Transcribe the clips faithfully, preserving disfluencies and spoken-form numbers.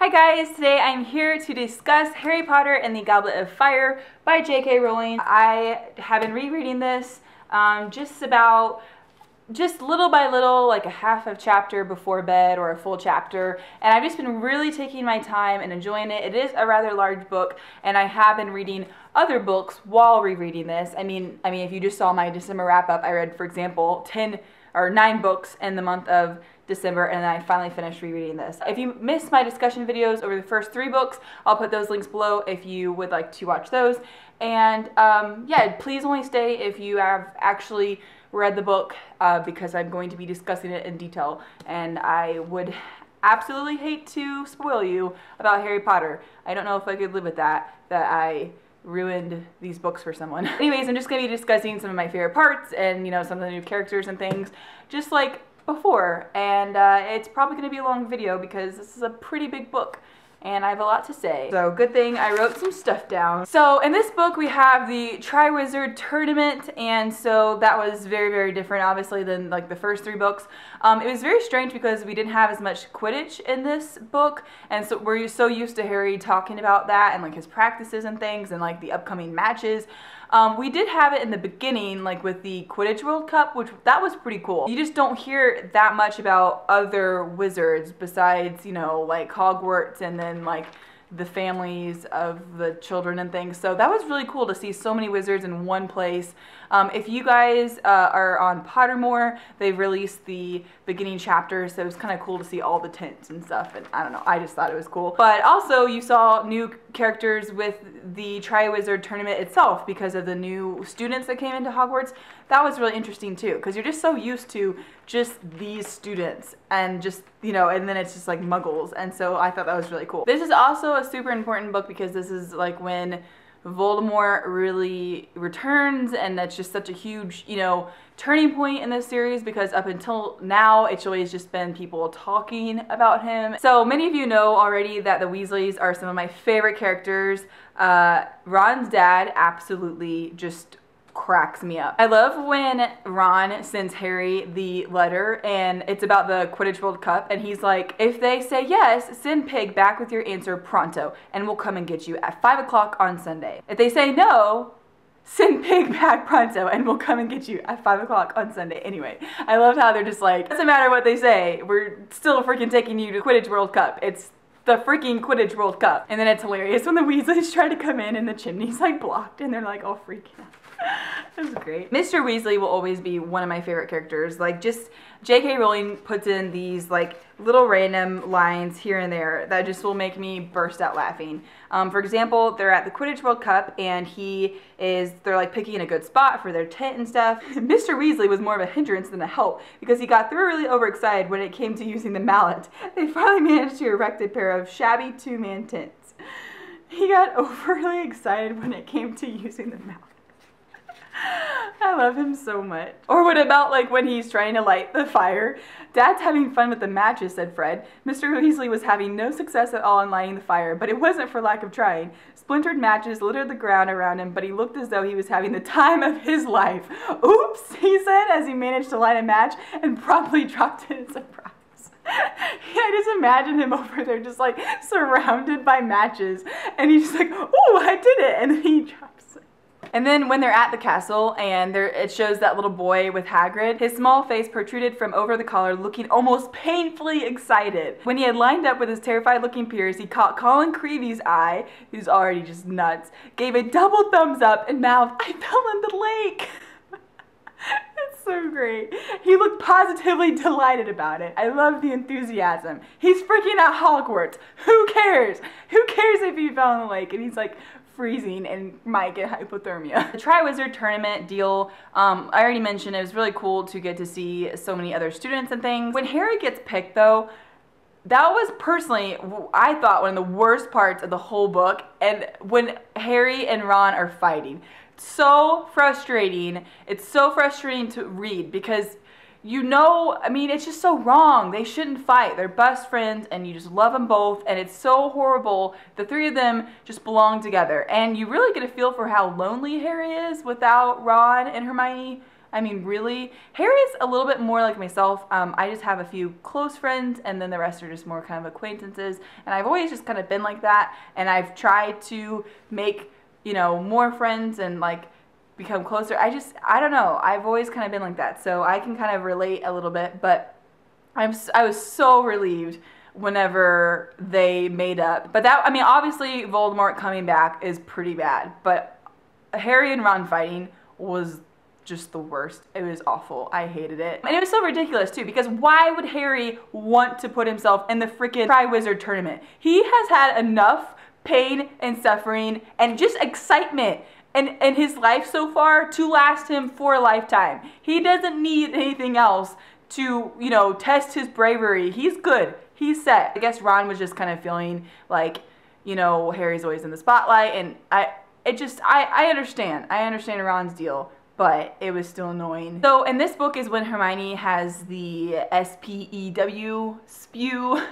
Hi guys, today I'm here to discuss Harry Potter and the Goblet of Fire by J K Rowling. I have been rereading this um, just about, just little by little, like a half of chapter before bed or a full chapter, and I've just been really taking my time and enjoying it. It is a rather large book, and I have been reading other books while rereading this. I mean, I mean, if you just saw my December wrap-up, I read, for example, ten or nine books in the month of December, and I finally finished rereading this. If you missed my discussion videos over the first three books, I'll put those links below if you would like to watch those. And um, yeah, please only stay if you have actually read the book uh, because I'm going to be discussing it in detail, and I would absolutely hate to spoil you about Harry Potter. I don't know if I could live with that, that I ruined these books for someone. Anyways, I'm just going to be discussing some of my favorite parts and, you know, some of the new characters and things, just like before. And uh, it's probably going to be a long video because this is a pretty big book and I have a lot to say. So good thing I wrote some stuff down. So in this book we have the Triwizard Tournament, and so that was very, very different obviously than like the first three books. Um, it was very strange because we didn't have as much Quidditch in this book, and so we're so used to Harry talking about that and like his practices and things and like the upcoming matches. Um, we did have it in the beginning, like with the Quidditch World Cup, which that was pretty cool. You just don't hear that much about other wizards besides, you know, like Hogwarts and then like the families of the children and things. So that was really cool to see so many wizards in one place. Um, if you guys uh, are on Pottermore, they've released the beginning chapter, so it was kind of cool to see all the tents and stuff, and I don't know, I just thought it was cool. But also you saw new characters with the Triwizard Tournament itself because of the new students that came into Hogwarts. That was really interesting too, because you're just so used to just these students and just, you know, and then it's just like muggles, and so I thought that was really cool. This is also a super important book because this is like when Voldemort really returns, and that's just such a huge, you know, turning point in this series because up until now it's always just been people talking about him. So many of you know already that the Weasleys are some of my favorite characters. Uh, Ron's dad absolutely just cracks me up. I love when Ron sends Harry the letter and it's about the Quidditch World Cup, and he's like, if they say yes, send Pig back with your answer pronto and we'll come and get you at five o'clock on Sunday. If they say no, send Pig back pronto and we'll come and get you at five o'clock on Sunday. Anyway, I love how they're just like, doesn't matter what they say, we're still freaking taking you to Quidditch World Cup. It's the freaking Quidditch World Cup. And then it's hilarious when the Weasleys try to come in and the chimney's like blocked and they're like all freaking out. That was great. Mister Weasley will always be one of my favorite characters. Like, just J K Rowling puts in these like little random lines here and there that just will make me burst out laughing. Um, for example, they're at the Quidditch World Cup and he is, they're like picking a good spot for their tent and stuff. Mister Weasley was more of a hindrance than a help because he got thoroughly overexcited when it came to using the mallet. They finally managed to erect a pair of shabby two-man tents. He got overly excited when it came to using the mallet. I love him so much. Or what about like when he's trying to light the fire? Dad's having fun with the matches, said Fred. Mister Weasley was having no success at all in lighting the fire, but it wasn't for lack of trying. Splintered matches littered the ground around him, but he looked as though he was having the time of his life. Oops, he said as he managed to light a match and promptly dropped it in surprise. I just imagine him over there just like surrounded by matches, and he's just like, oh, I did it, and then he drops it. And then when they're at the castle and there, it shows that little boy with Hagrid, his small face protruded from over the collar looking almost painfully excited. When he had lined up with his terrified looking peers, he caught Colin Creevy's eye, who's already just nuts, gave a double thumbs up and mouthed, I fell in the lake. It's so great. He looked positively delighted about it. I love the enthusiasm. He's freaking at Hogwarts. Who cares? Who cares if he fell in the lake? And he's like, freezing and might get hypothermia. The Triwizard Tournament deal, um, I already mentioned it was really cool to get to see so many other students and things. When Harry gets picked though, that was personally, I thought, one of the worst parts of the whole book, and when Harry and Ron are fighting. So frustrating. It's so frustrating to read because, you know, I mean, it's just so wrong. They shouldn't fight. They're best friends and you just love them both, and it's so horrible. The three of them just belong together, and you really get a feel for how lonely Harry is without Ron and Hermione. I mean, really. Harry's a little bit more like myself. Um, I just have a few close friends, and then the rest are just more kind of acquaintances. And I've always just kind of been like that, and I've tried to make, you know, more friends and, like, become closer. I just, I don't know. I've always kind of been like that, so I can kind of relate a little bit, but I'm, I was so relieved whenever they made up. But that, I mean, obviously Voldemort coming back is pretty bad, but Harry and Ron fighting was just the worst. It was awful. I hated it. And it was so ridiculous too, because why would Harry want to put himself in the freaking Triwizard Tournament? He has had enough pain and suffering and just excitement and in his life so far to last him for a lifetime. He doesn't need anything else to, you know, test his bravery. He's good. He's set. I guess Ron was just kind of feeling like, you know, Harry's always in the spotlight, and I, it just, I, I understand. I understand Ron's deal, but it was still annoying. So, and this book is when Hermione has the S P E W, S P E W,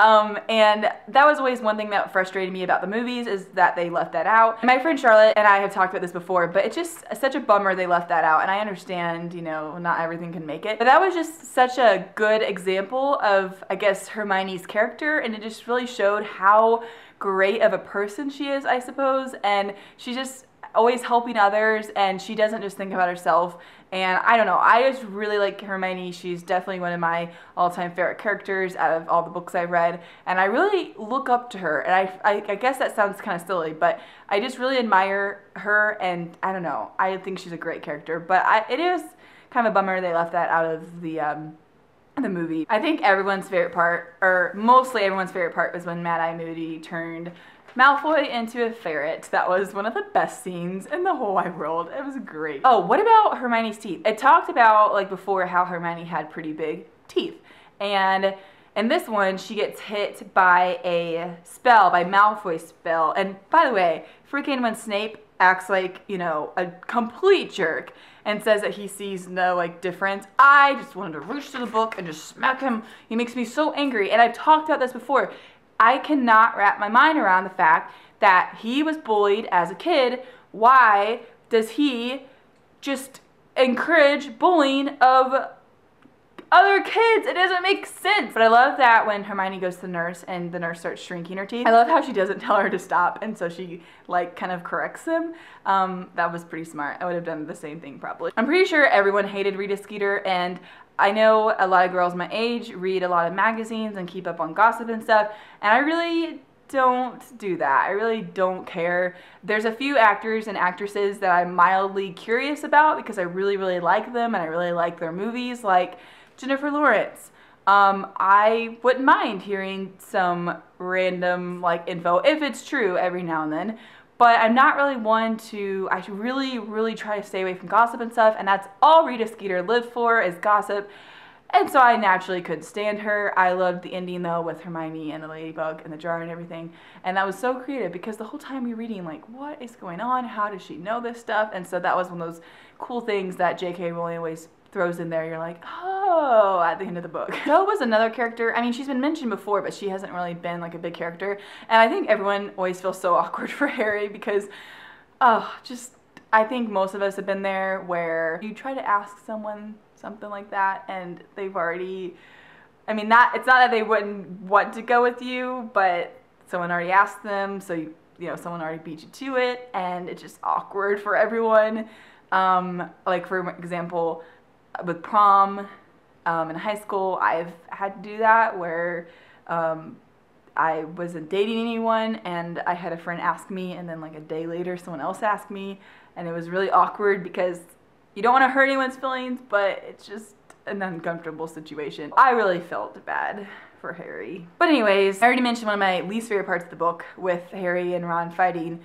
um, and that was always one thing that frustrated me about the movies, is that they left that out. My friend Charlotte and I have talked about this before, but it's just such a bummer they left that out, and I understand, you know, not everything can make it. But that was just such a good example of, I guess, Hermione's character, and it just really showed how great of a person she is, I suppose, and she just always helping others, and she doesn't just think about herself. And I don't know, I just really like Hermione. She's definitely one of my all-time favorite characters out of all the books I've read, and I really look up to her. And I, I, I guess that sounds kind of silly, but I just really admire her, and I don't know, I think she's a great character. But I, it is kind of a bummer they left that out of the um, the movie. I think everyone's favorite part, or mostly everyone's favorite part, was when Mad-Eye Moody turned Malfoy into a ferret. That was one of the best scenes in the whole wide world. It was great. Oh, what about Hermione's teeth? I talked about, like, before how Hermione had pretty big teeth, and in this one she gets hit by a spell, by Malfoy's spell. And by the way, freaking when Snape acts like, you know, a complete jerk and says that he sees no, like, difference, I just wanted to reach through the book and just smack him. He makes me so angry, and I've talked about this before. I cannot wrap my mind around the fact that he was bullied as a kid. Why does he just encourage bullying of other kids? It doesn't make sense. But I love that when Hermione goes to the nurse and the nurse starts shrinking her teeth, I love how she doesn't tell her to stop, and so she, like, kind of corrects him. Um, that was pretty smart. I would have done the same thing probably. I'm pretty sure everyone hated Rita Skeeter, and I know a lot of girls my age read a lot of magazines and keep up on gossip and stuff, and I really don't do that. I really don't care. There's a few actors and actresses that I'm mildly curious about because I really, really like them and I really like their movies, like Jennifer Lawrence. Um, I wouldn't mind hearing some random, like, info, if it's true, every now and then. But I'm not really one to, I really, really try to stay away from gossip and stuff, and that's all Rita Skeeter lived for, is gossip. And so I naturally couldn't stand her. I loved the ending though, with Hermione and the ladybug and the jar and everything. And that was so creative, because the whole time you're reading, like, what is going on? How does she know this stuff? And so that was one of those cool things that J K Rowling always throws in there. You're like, oh, at the end of the book. Jo was another character. I mean, she's been mentioned before, but she hasn't really been, like, a big character. And I think everyone always feels so awkward for Harry because, oh, just, I think most of us have been there where you try to ask someone something like that and they've already, I mean, not, it's not that they wouldn't want to go with you, but someone already asked them, so you, you know, someone already beat you to it, and it's just awkward for everyone. Um, like, for example, with prom um, in high school, I've had to do that where um, I wasn't dating anyone, and I had a friend ask me, and then, like, a day later someone else asked me, and it was really awkward because you don't want to hurt anyone's feelings, but it's just an uncomfortable situation. I really felt bad for Harry. But anyways, I already mentioned one of my least favorite parts of the book, with Harry and Ron fighting,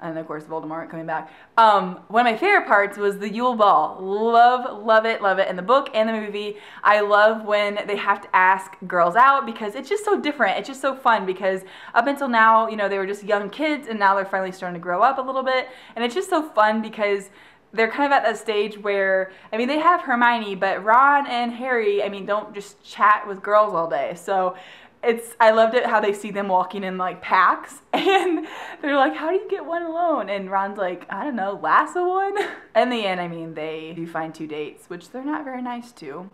and of course Voldemort coming back. Um, one of my favorite parts was the Yule Ball. Love, love it, love it in the book and the movie. I love when they have to ask girls out because it's just so different. It's just so fun because up until now, you know, they were just young kids, and now they're finally starting to grow up a little bit. And it's just so fun because they're kind of at that stage where, I mean, they have Hermione, but Ron and Harry, I mean, don't just chat with girls all day. So it's, I loved it how they see them walking in like packs and they're like, how do you get one alone? And Ron's like, I don't know, lasso one? In the end, I mean, they do find two dates, which they're not very nice to.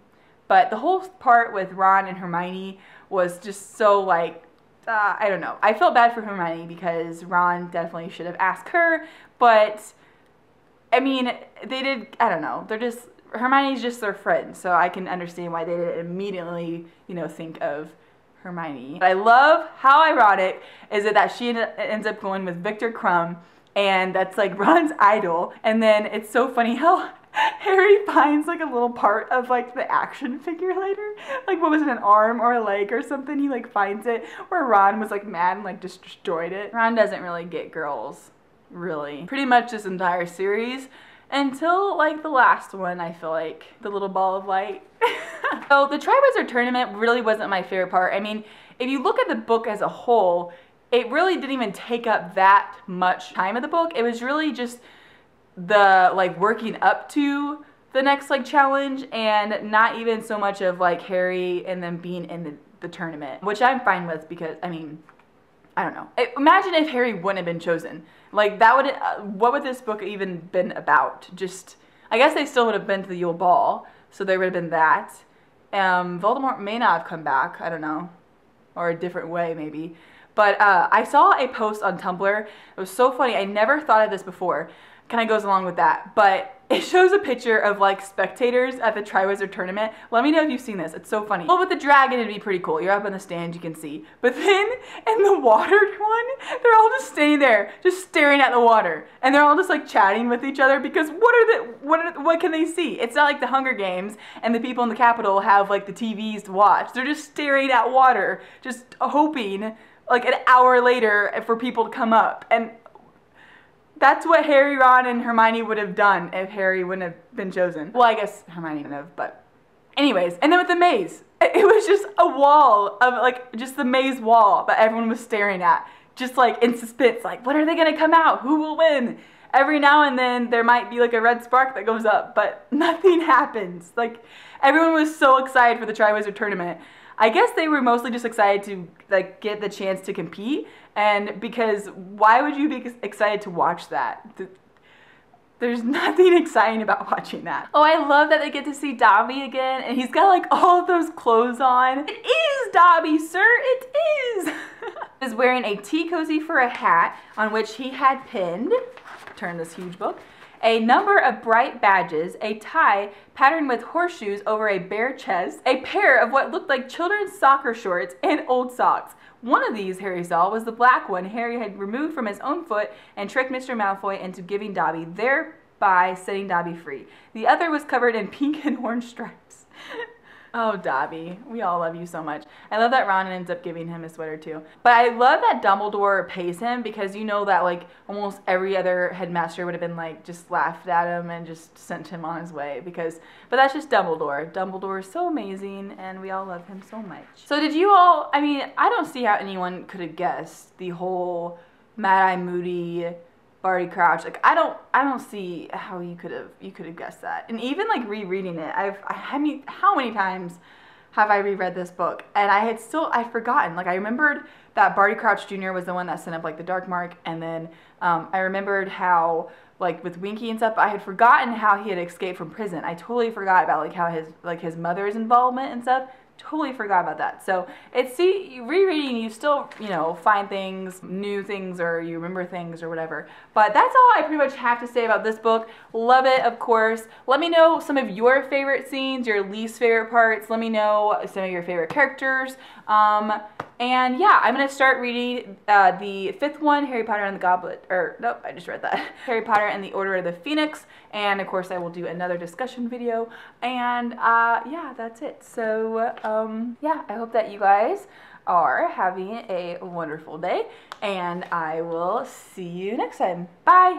But the whole part with Ron and Hermione was just so like, uh, I don't know. I felt bad for Hermione because Ron definitely should have asked her, but I mean, they did, I don't know, they're just, Hermione's just their friend, so I can understand why they didn't immediately, you know, think of Hermione. But I love how ironic is it that she ends up going with Victor Krum, and that's like Ron's idol, and then it's so funny how Harry finds like a little part of like the action figure later. Like what was it, an arm or a leg or something? He like finds it where Ron was like mad and like just destroyed it. Ron doesn't really get girls, really. Pretty much this entire series. Until, like, the last one, I feel like. The little ball of light. So, the Triwizard Tournament really wasn't my favorite part. I mean, if you look at the book as a whole, it really didn't even take up that much time of the book. It was really just the, like, working up to the next, like, challenge and not even so much of, like, Harry and them being in the, the tournament. Which I'm fine with because, I mean, I don't know. Imagine if Harry wouldn't have been chosen. Like, that would, uh, what would this book even been about? Just, I guess they still would have been to the Yule Ball, so there would have been that. Um, Voldemort may not have come back, I don't know, or a different way maybe. But uh, I saw a post on Tumblr, it was so funny, I never thought of this before, kind of goes along with that, but it shows a picture of like spectators at the Triwizard Tournament. Let me know if you've seen this, it's so funny. Well, with the dragon it'd be pretty cool, you're up on the stand, you can see. But then, in the watered one, they're all just standing there, just staring at the water. And they're all just like chatting with each other because what are the, what, are, what can they see? It's not like the Hunger Games and the people in the Capitol have like the T Vs to watch. They're just staring at water, just hoping like an hour later for people to come up. And that's what Harry, Ron, and Hermione would have done if Harry wouldn't have been chosen. Well, I guess Hermione wouldn't have, but anyways. And then with the maze, it was just a wall of like, just the maze wall that everyone was staring at. Just like in suspense, like when are they gonna come out? Who will win? Every now and then there might be like a red spark that goes up, but nothing happens. Like everyone was so excited for the Triwizard Tournament. I guess they were mostly just excited to like get the chance to compete, and because why would you be excited to watch that? There's nothing exciting about watching that. Oh, I love that they get to see Dobby again, and he's got like all of those clothes on. It is Dobby, sir, it is! He's wearing a tea cozy for a hat on which he had pinned, turn this huge book, a number of bright badges, a tie patterned with horseshoes over a bare chest, a pair of what looked like children's soccer shorts, and old socks. One of these, Harry saw, was the black one Harry had removed from his own foot and tricked Mister Malfoy into giving Dobby, thereby setting Dobby free. The other was covered in pink and orange stripes. Oh, Dobby, we all love you so much. I love that Ron ends up giving him a sweater too. But I love that Dumbledore pays him because you know that like almost every other headmaster would have been like just laughed at him and just sent him on his way because, but that's just Dumbledore. Dumbledore is so amazing and we all love him so much. So did you all, I mean, I don't see how anyone could have guessed the whole Mad-Eye Moody, Barty Crouch, like I don't, I don't see how you could have, you could have guessed that. And even like rereading it, I've, I mean, how many times have I reread this book? And I had still, I'd forgotten. Like I remembered that Barty Crouch Junior was the one that sent up like the Dark Mark, and then um, I remembered how like with Winky and stuff, I had forgotten how he had escaped from prison. I totally forgot about like how his, like his mother's involvement and stuff. Totally forgot about that. So it's see rereading, you still you know find things, new things, or you remember things or whatever. But that's all I pretty much have to say about this book. Love it, of course. Let me know some of your favorite scenes, your least favorite parts. Let me know some of your favorite characters. Um, and yeah, I'm gonna start reading uh, the fifth one, Harry Potter and the Goblet. Or nope, I just read that. Harry Potter and the Order of the Phoenix. And of course, I will do another discussion video. And uh, yeah, that's it. So. Uh, Um, yeah, I hope that you guys are having a wonderful day, and I will see you next time. Bye!